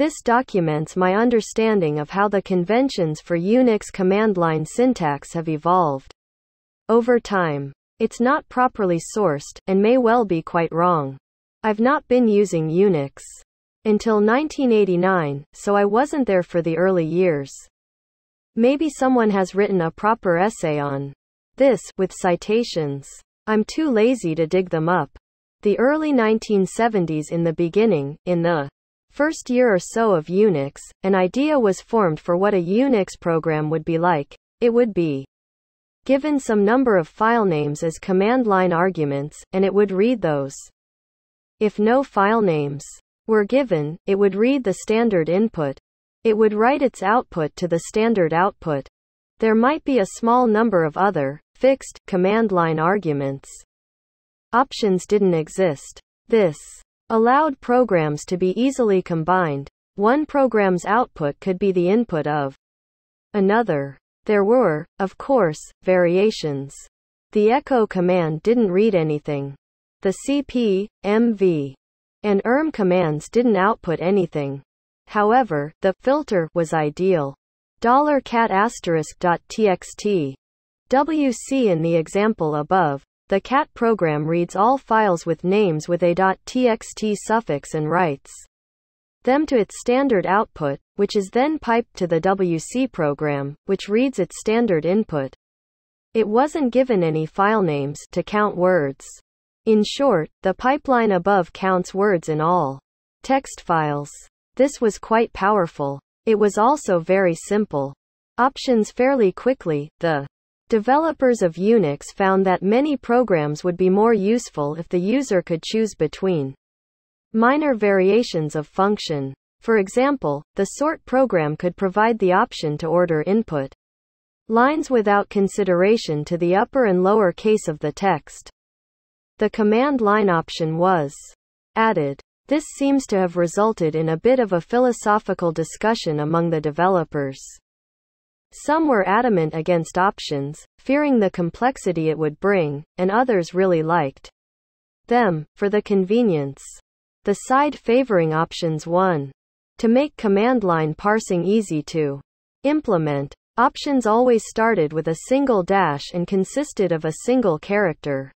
This documents my understanding of how the conventions for Unix command line syntax have evolved over time. It's not properly sourced, and may well be quite wrong. I've not been using Unix until 1989, so I wasn't there for the early years. Maybe someone has written a proper essay on this, with citations. I'm too lazy to dig them up. The early 1970s, in the beginning, in the first year or so of Unix, an idea was formed for what a Unix program would be like. It would be given some number of file names as command line arguments, and it would read those. If no file names were given, it would read the standard input. It would write its output to the standard output. There might be a small number of other, fixed, command line arguments. Options didn't exist. This allowed programs to be easily combined. One program's output could be the input of another. There were, of course, variations. The echo command didn't read anything. The cp, mv, and erm commands didn't output anything. However, the filter was ideal. $cat*.txt wc in the example above, the cat program reads all files with names with a .txt suffix and writes them to its standard output, which is then piped to the wc program, which reads its standard input. It wasn't given any file names to count words. In short, the pipeline above counts words in all text files. This was quite powerful. It was also very simple. Options fairly quickly, the developers of Unix found that many programs would be more useful if the user could choose between minor variations of function. For example, the sort program could provide the option to order input lines without consideration to the upper and lower case of the text. The command line option was added. This seems to have resulted in a bit of a philosophical discussion among the developers. Some were adamant against options, fearing the complexity it would bring, and others really liked them for the convenience. The side favoring options won. To make command line parsing easy to implement, options always started with a single dash and consisted of a single character.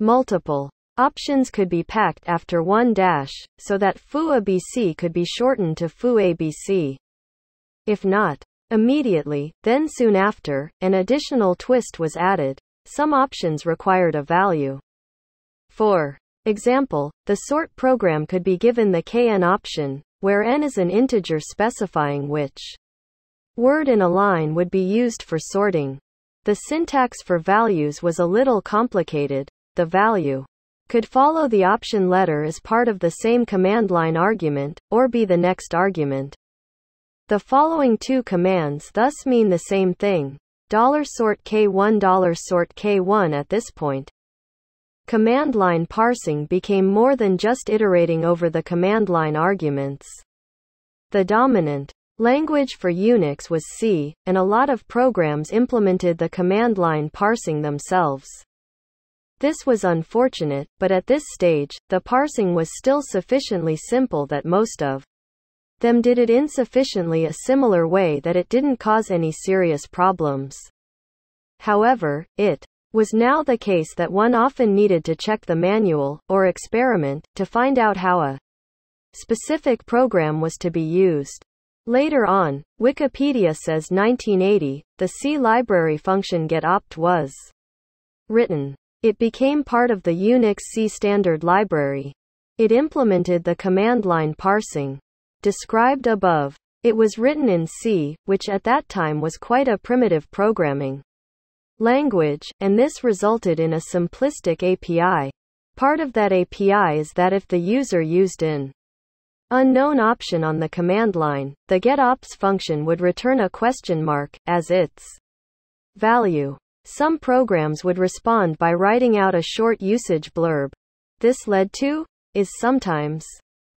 Multiple options could be packed after one dash, so that foo abc could be shortened to foo abc. If not immediately, then soon after, an additional twist was added. Some options required a value. For example, the sort program could be given the kn option, where n is an integer specifying which word in a line would be used for sorting. The syntax for values was a little complicated. The value could follow the option letter as part of the same command line argument, or be the next argument. The following two commands thus mean the same thing. $sort k1 $sort k1. At this point, command line parsing became more than just iterating over the command line arguments. The dominant language for Unix was C, and a lot of programs implemented the command line parsing themselves. This was unfortunate, but at this stage, the parsing was still sufficiently simple that most of them did it in sufficiently a similar way that it didn't cause any serious problems. However, it was now the case that one often needed to check the manual, or experiment, to find out how a specific program was to be used. Later on, Wikipedia says 1980, the C library function getopt was written. It became part of the Unix C standard library. It implemented the command line parsing described above. It was written in C, which at that time was quite a primitive programming language, and this resulted in a simplistic API. Part of that API is that if the user used an unknown option on the command line, the getops function would return a question mark as its value. Some programs would respond by writing out a short usage blurb. This led to is sometimes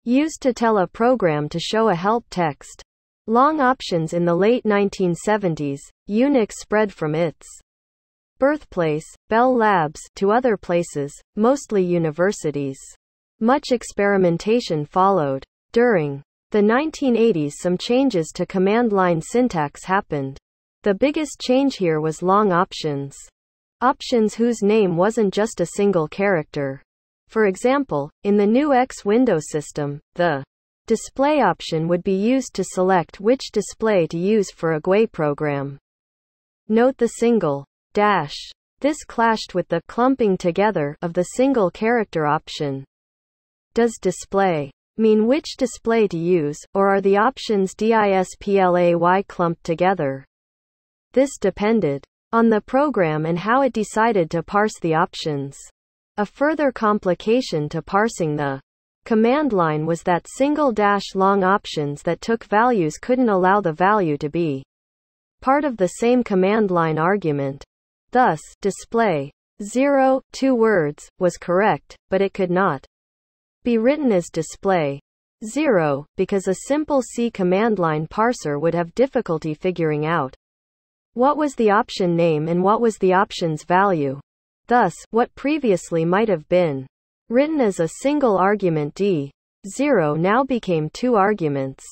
used to tell a program to show a help text. Long options in the late 1970s, Unix spread from its birthplace, Bell Labs, to other places, mostly universities. Much experimentation followed. During the 1980s, some changes to command line syntax happened. The biggest change here was long options. Options whose name wasn't just a single character. For example, in the new X window system, the display option would be used to select which display to use for a GUI program. Note the single dash. This clashed with the clumping together of the single character option. Does display mean which display to use, or are the options display clumped together? This depended on the program and how it decided to parse the options. A further complication to parsing the command line was that single dash long options that took values couldn't allow the value to be part of the same command line argument. Thus, display 0, 2 words, was correct, but it could not be written as display 0, because a simple C command line parser would have difficulty figuring out what was the option name and what was the option's value. Thus, what previously might have been written as a single argument D0 now became two arguments.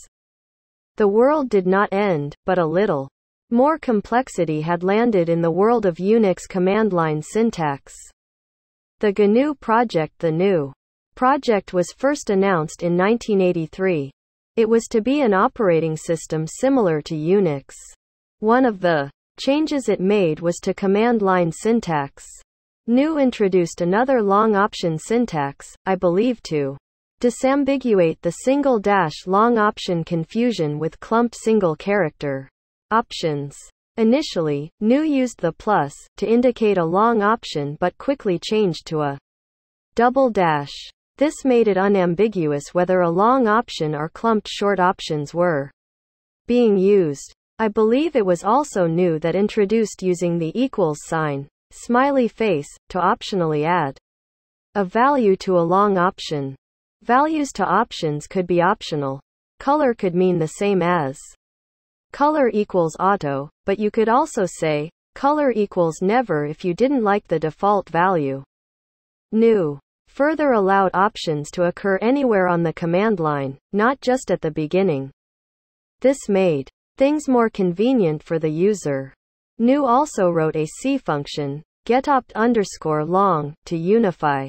The world did not end, but a little more complexity had landed in the world of Unix command line syntax. The GNU project. The new project was first announced in 1983. It was to be an operating system similar to Unix. One of the changes it made was to command line syntax. GNU introduced another long option syntax, I believe to disambiguate the single dash long option confusion with clumped single character options. Initially, GNU used the plus to indicate a long option but quickly changed to a double dash. This made it unambiguous whether a long option or clumped short options were being used. I believe it was also GNU that introduced using the equals sign, smiley face, to optionally add a value to a long option. Values to options could be optional. Color could mean the same as color equals auto, but you could also say color equals never if you didn't like the default value. GNU further allowed options to occur anywhere on the command line, not just at the beginning. This made things more convenient for the user. GNU also wrote a C function, getopt_long, to unify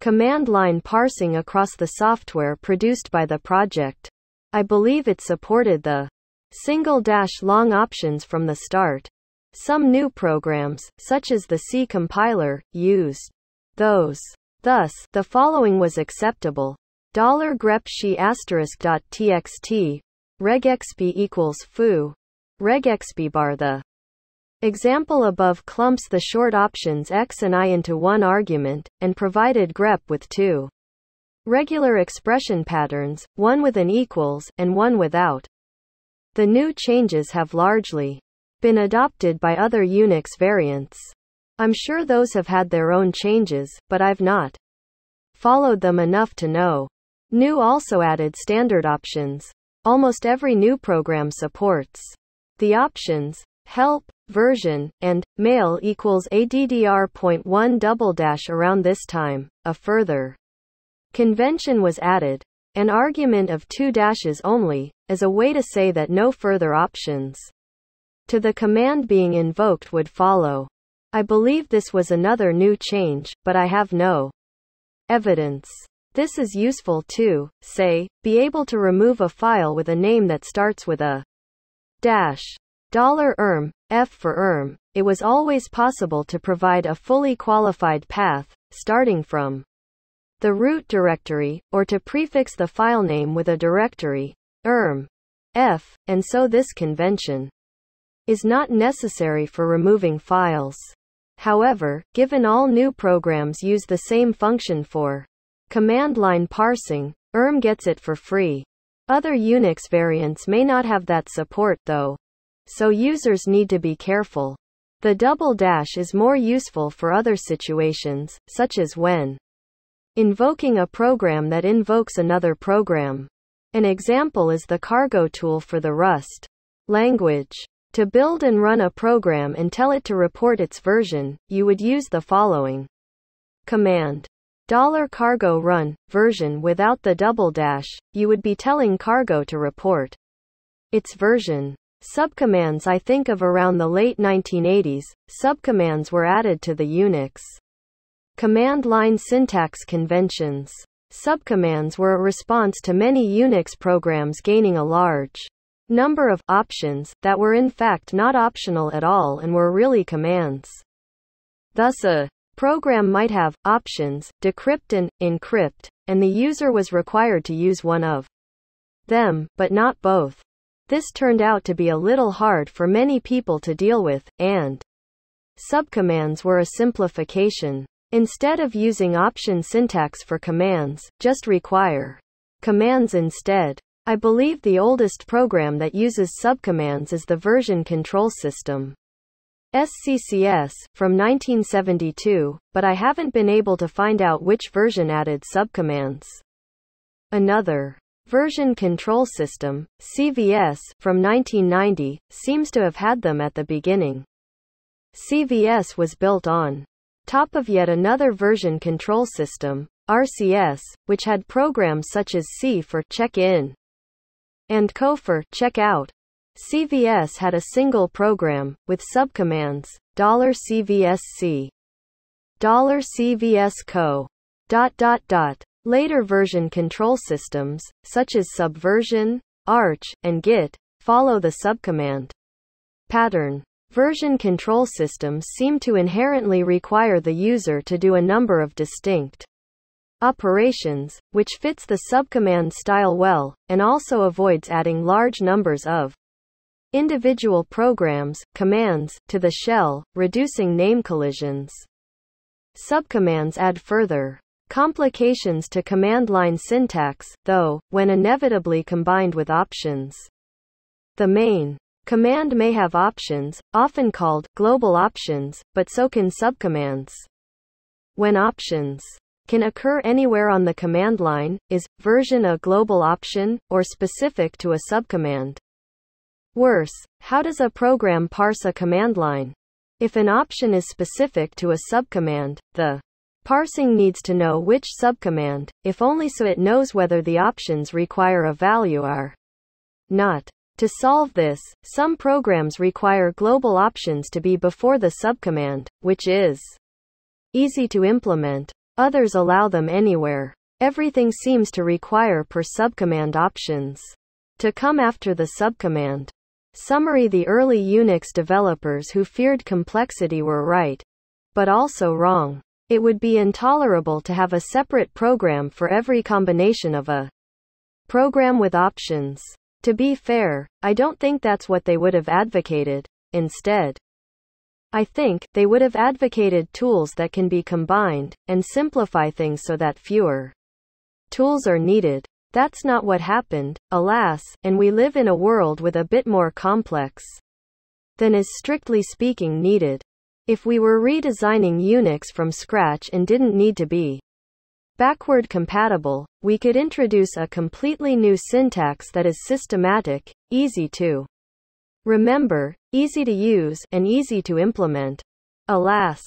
command line parsing across the software produced by the project. I believe it supported the single dash long options from the start. Some GNU programs, such as the C compiler, used those. Thus, the following was acceptable: $grepc*.txt, regexp equals foo, regexp bar. The example above clumps the short options x and I into one argument, and provided grep with two regular expression patterns, one with an equals, and one without. The new changes have largely been adopted by other Unix variants. I'm sure those have had their own changes, but I've not followed them enough to know. GNU also added standard options. Almost every GNU program supports the options help, version, and mail equals addr.1 double dash. Around this time, a further convention was added. An argument of two dashes only, as a way to say that no further options to the command being invoked would follow. I believe this was another GNU change, but I have no evidence. This is useful to, say, be able to remove a file with a name that starts with a dash. $f for erm. It was always possible to provide a fully qualified path, starting from the root directory, or to prefix the file name with a directory, erm.f, and so this convention is not necessary for removing files. However, given all GNU programs use the same function for command line parsing, erm gets it for free. Other Unix variants may not have that support, though, so users need to be careful. The double dash is more useful for other situations, such as when invoking a program that invokes another program. An example is the cargo tool for the Rust language. To build and run a program and tell it to report its version, you would use the following command: $cargo run version without the double dash, you would be telling cargo to report its version. Subcommands, I think of around the late 1980s, subcommands were added to the Unix command line syntax conventions. Subcommands were a response to many Unix programs gaining a large number of options that were in fact not optional at all and were really commands. Thus a program might have options, decrypt and encrypt, and the user was required to use one of them, but not both. This turned out to be a little hard for many people to deal with, and subcommands were a simplification. Instead of using option syntax for commands, just require commands instead. I believe the oldest program that uses subcommands is the version control system, SCCS, from 1972, but I haven't been able to find out which version added subcommands. Another version control system, CVS, from 1990, seems to have had them at the beginning. CVS was built on top of yet another version control system, RCS, which had programs such as C for check-in and CO for check-out. CVS had a single program, with subcommands, $CVSC, $CVSCO, ... Later version control systems, such as Subversion, Arch, and Git, follow the subcommand pattern. Version control systems seem to inherently require the user to do a number of distinct operations, which fits the subcommand style well, and also avoids adding large numbers of individual programs, commands, to the shell, reducing name collisions. Subcommands add further complications to command line syntax, though, when inevitably combined with options. The main command may have options, often called global options, but so can subcommands. When options can occur anywhere on the command line, is version a global option, or specific to a subcommand? Worse, how does a program parse a command line? If an option is specific to a subcommand, the parsing needs to know which subcommand, if only so it knows whether the options require a value or not. To solve this, some programs require global options to be before the subcommand, which is easy to implement. Others allow them anywhere. Everything seems to require per subcommand options to come after the subcommand. Summary: the early Unix developers who feared complexity were right, but also wrong. It would be intolerable to have a separate program for every combination of a program with options. To be fair, I don't think that's what they would have advocated. Instead, I think they would have advocated tools that can be combined, and simplify things so that fewer tools are needed. That's not what happened, alas, and we live in a world with a bit more complex than is strictly speaking needed. If we were redesigning Unix from scratch and didn't need to be backward compatible, we could introduce a completely new syntax that is systematic, easy to remember, easy to use, and easy to implement. Alas,